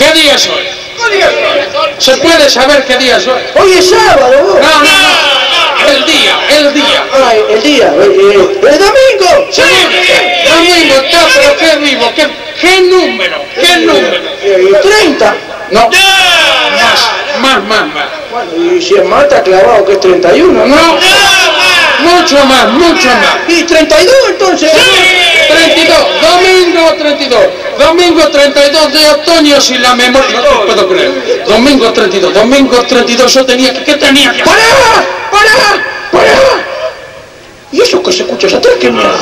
¿Qué día es hoy? ¿Se puede saber qué día es hoy? Hoy es sábado. Vos. No. El día. Ay, el día. El domingo. Sí. Domingo, está, pero qué vivo. ¿Qué número? ¿Qué número? 30. No. Más. Bueno, y si es más está clavado que es 31. No. Mucho más. ¿Y 32 entonces? Sí. 32, domingo 32, domingo 32 de otoño, si la memoria, no te puedo creer, domingo 32, yo tenía que, ¿qué tenía que? ¡Pará! ¿Y eso que se escucha allá atrás? ¡Qué mierda!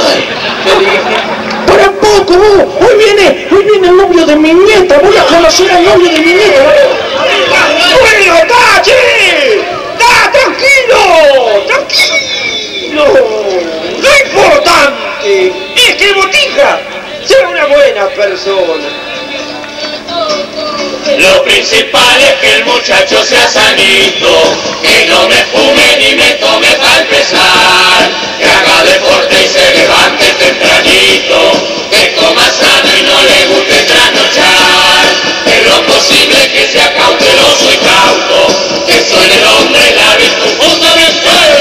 ¡Para poco vos! Hoy viene el novio de mi nieta, voy a conocer al novio de mi nieta. ¡Bueno, está tranquilo! Lo importante es que Botija sea una buena persona. Lo principal es que el muchacho sea sanito, que no me fume ni me tome para empezar, que haga deporte y se levante tempranito, que coma sano y no le guste trasnochar, que lo posible que sea cauteloso y cauto, que soy el hombre la virtud fundamental.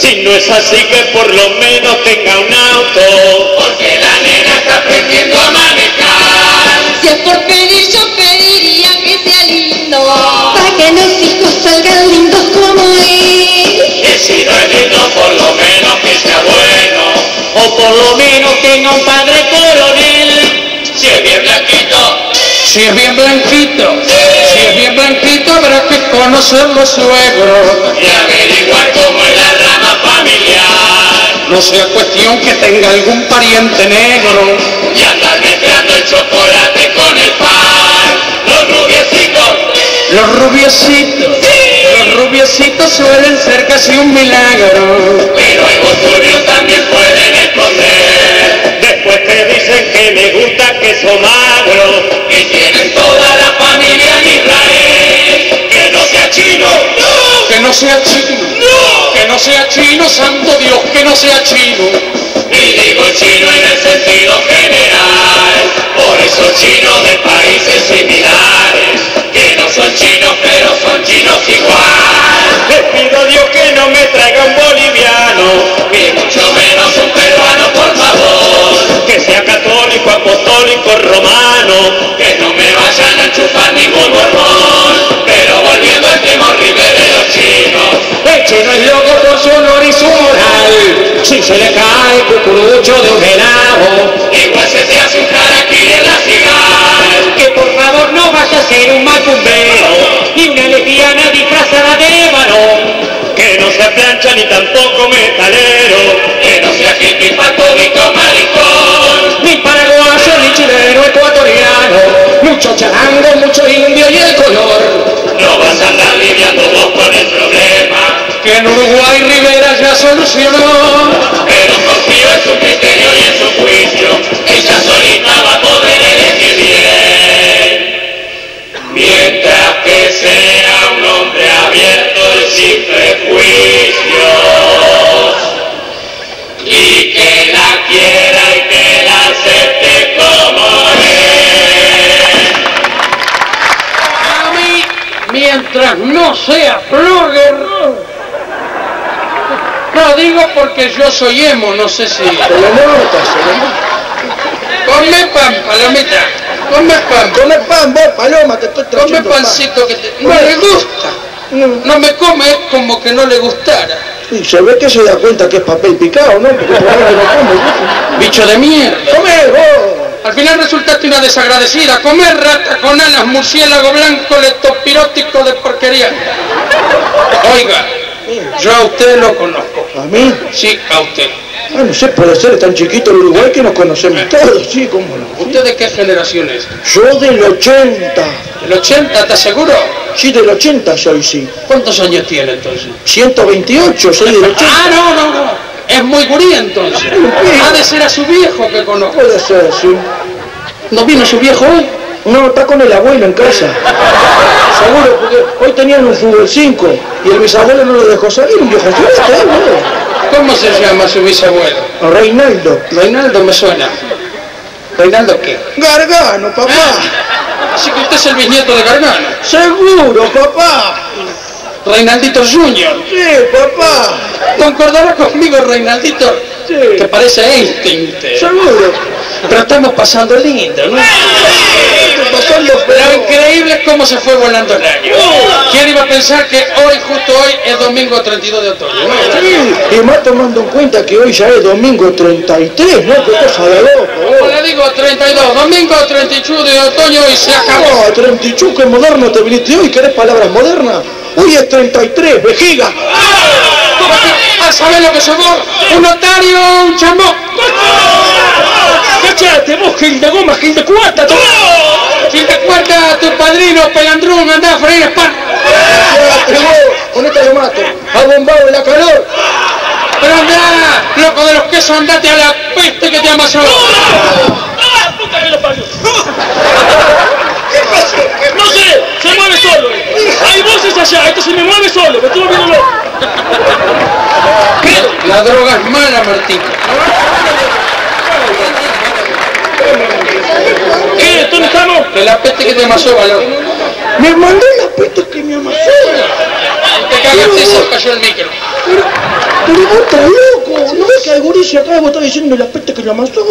Si no es así, que por lo menos tenga un auto, porque la nena está aprendiendo a manejar. Si es por pedir, yo pediría que sea lindo, para que los hijos salgan lindos como él. Y si no es lindo, por lo menos que sea bueno, o por lo menos tenga un padre coronel. Si es bien blanquito, habrá que conocer los suegros y averiguar cómo es la rama familiar. No sea cuestión que tenga algún pariente negro y andar mezclando el chocolate con el pan. Los rubiecitos suelen ser casi un milagro, pero algo turbio también pueden esconder. Después te dicen que me gusta que son magros, que tienen toda la familia en Israel. Que no sea chino, que no sea chino, santo Dios, que no sea chino. Y digo chino en el sentido general, por eso chinos de países similares, que no son chinos pero son chinos igual. Les pido a Dios que no me traiga un boliviano, ni mucho menos un peruano, por favor. Que sea católico, apostólico, romano, que no me vayan a chupar ningún hormón. Pero volviendo al tema horrible de los chinos, el chino es loco por su honor y su moral. Si se le cae cucurucho de un helado, igual se hace un aquí en la ciudad. Que por favor no vaya a ser un macumbero, ni una lesbiana disfrazada de varón. Que no sea plancha ni tampoco metalero, que no sea hippie, patólico, maricón. Ni paraguayo, ni chileno, ecuatoriano, mucho charango, mucho indio y el color. No vas a andar lidiando vos con el problema, que en Uruguay Rivera ya solucionó. Pero confío en su criterio y en su juicio, ella solita va a poder elegir bien. Mientras que sea un hombre abierto y sin prejuicios, y que la quiera y que la acepte como es. A mí, mientras no sea flogger. No, digo porque yo soy emo, no sé si... Se lo nota. Come pan, palomita. Come pan, vos, paloma, te estoy trayendo. Come pancito, que te... No le gusta. No me come, es como que no le gustara. Y se ve que se da cuenta que es papel picado, ¿no? Porque no come. Bicho de mierda. Come vos. Al final resultaste una desagradecida. Comer rata con alas, murciélago blanco, letopirótico de porquería. Oiga. Yo a usted lo conozco. ¿A mí? Sí, a usted. Ah, no sé, puede ser tan chiquito el Uruguay que nos conocemos todos, sí, cómo no. ¿Usted de qué generación es? Yo del 80. ¿Del 80? ¿Estás seguro? Sí, del 80 soy, sí. ¿Cuántos años tiene entonces? 128, soy del 80. Ah, no. Es muy gurí entonces. Sí. Ha de ser a su viejo que conozco. Puede ser, sí. ¿No vino su viejo hoy? No, está con el abuelo en casa. Seguro, porque hoy tenían un fútbol 5 y el bisabuelo no lo dejó salir, un viejo fiesta, ¿no? ¿Cómo se llama su bisabuelo? Reinaldo. Reinaldo me suena. ¿Reinaldo qué? Gargano, papá. Así que usted es el bisnieto de Gargano. Seguro, papá. Reinaldito Junior. Sí, papá. ¿Concordarás conmigo, Reinaldito? Sí. ¿Te parece Einstein? Seguro. Pero estamos pasando lindo, ¿no? Lo increíble es cómo se fue volando el año. ¿Quién iba a pensar que hoy, justo hoy, es domingo 32 de otoño? Sí, y más tomando en cuenta que hoy ya es domingo 33, ¿no? Qué cosa de loco. Como le digo, 32, domingo 32 de otoño y se acabó. No, 32, qué moderno te viniste hoy, ¿querés palabras modernas? Hoy es 33, vejiga. Ah, ¿sabés lo que somos? Un notario, un chambó. ¡Cachate vos, Gil de Goma, Gil de Cuarta! Gil de Cuarta, tu padrino, Pelandrón, andá a freír espar. ¡Cachate vos! Con esta lo mato, abombado en la calor. Pero andá, loco de los quesos, andate a la peste que te amasó. ¡Ah, puta que lo parió! ¿Qué pasó? No sé, se mueve solo. Hay voces allá, esto se me mueve solo, me estuvo viendo loco. La droga es mala, Martín. ¿Qué? ¿Dónde estamos? De la peste que te amasó, valor. Me mandó la peste que me amasó. Te cagaste y se cayó el micro. Pero vos estás loco. ¿No ves que al gurillo acá vos estás diciendo la peste que me amasó?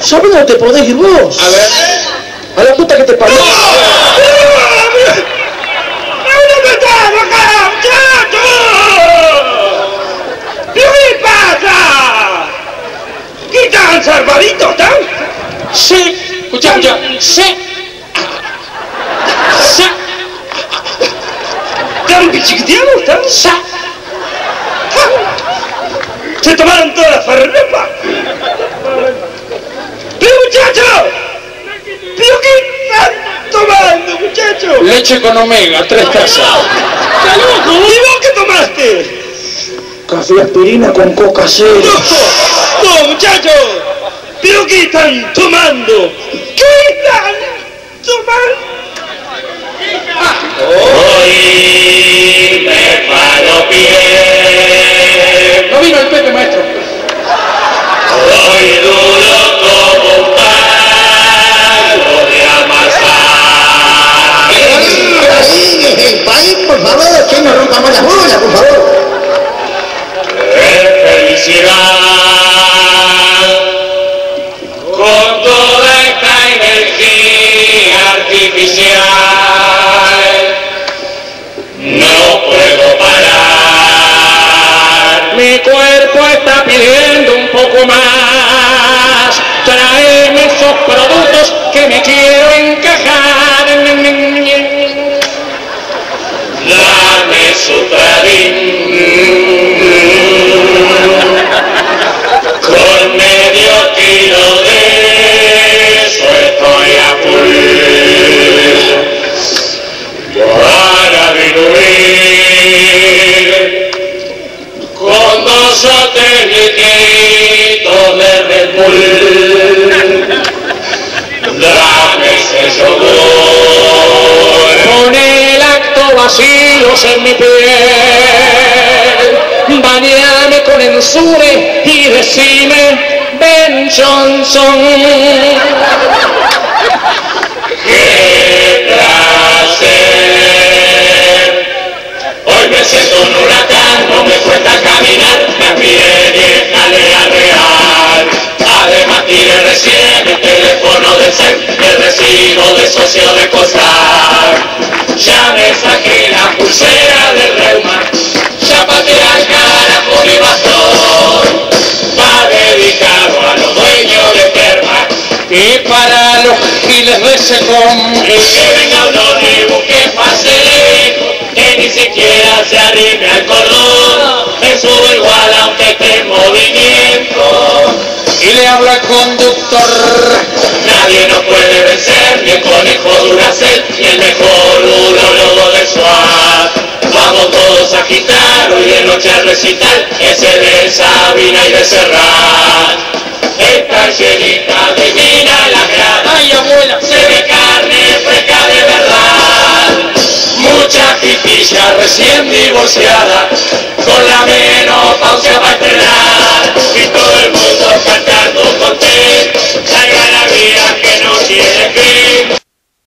¿Sabés dónde te podés ir vos? A ver. A la puta que te parió. ¿Tan salvadito, tan? Sí, escucha, sí. Sí. ¿Tan bichiquiteados, tan? Sí. ¿Se tomaron toda la farrepa? ¡Pero muchacho! ¿Pero qué están tomando, muchacho? Leche con omega, 3 tazas. ¡Está loco! ¿Y vos qué tomaste? Café aspirina con coca cero. ¡No, muchachos! ¿Pero qué están tomando? ¿Qué están tomando? Hoy me paro bien. No vino el Pepe, maestro. Hoy duro como un palo de amasar. El pan, por favor, que no rompamos las bolas, por favor. Con toda esta energía artificial no puedo parar. Mi cuerpo está pidiendo un poco más. Traeme esos productos que me quiero encajar. Dame su tradin. Con medio kilo de eso estoy a full para diluir con 2 o 3 litros de Red Bull. Dame ese yogur. Poné lactobacilos en mi piel. Bañame con ensure y decime, Ben Johnson, qué placer. Hoy me siento un huracán, no me cuesta caminar, la piel es jalea real. Además tiré recién el teléfono de Cel, el recibo de socio de Costar. Ya me saqué la pulsera del reuma. Ya pateé al carajo mi bastón, va dedicado a los dueños de perma y para los giles de secón. Y que venga un ómnibus que pase lejos, que ni siquiera se arrime al cordón. Me subo igual aunque esté en movimiento y le habla al conductor. Nadie nos puede vencer, ni el conejo Duracell, ni el mejor urologo de Suárez. Vamos todos a agitar, hoy de noche al recital, ese de Sabina y de Serrat. Está llenita de mina la grada, ay abuela, se ve carne fresca de verdad. Mucha jipilla recién divorciada, con la menopausia va a estar.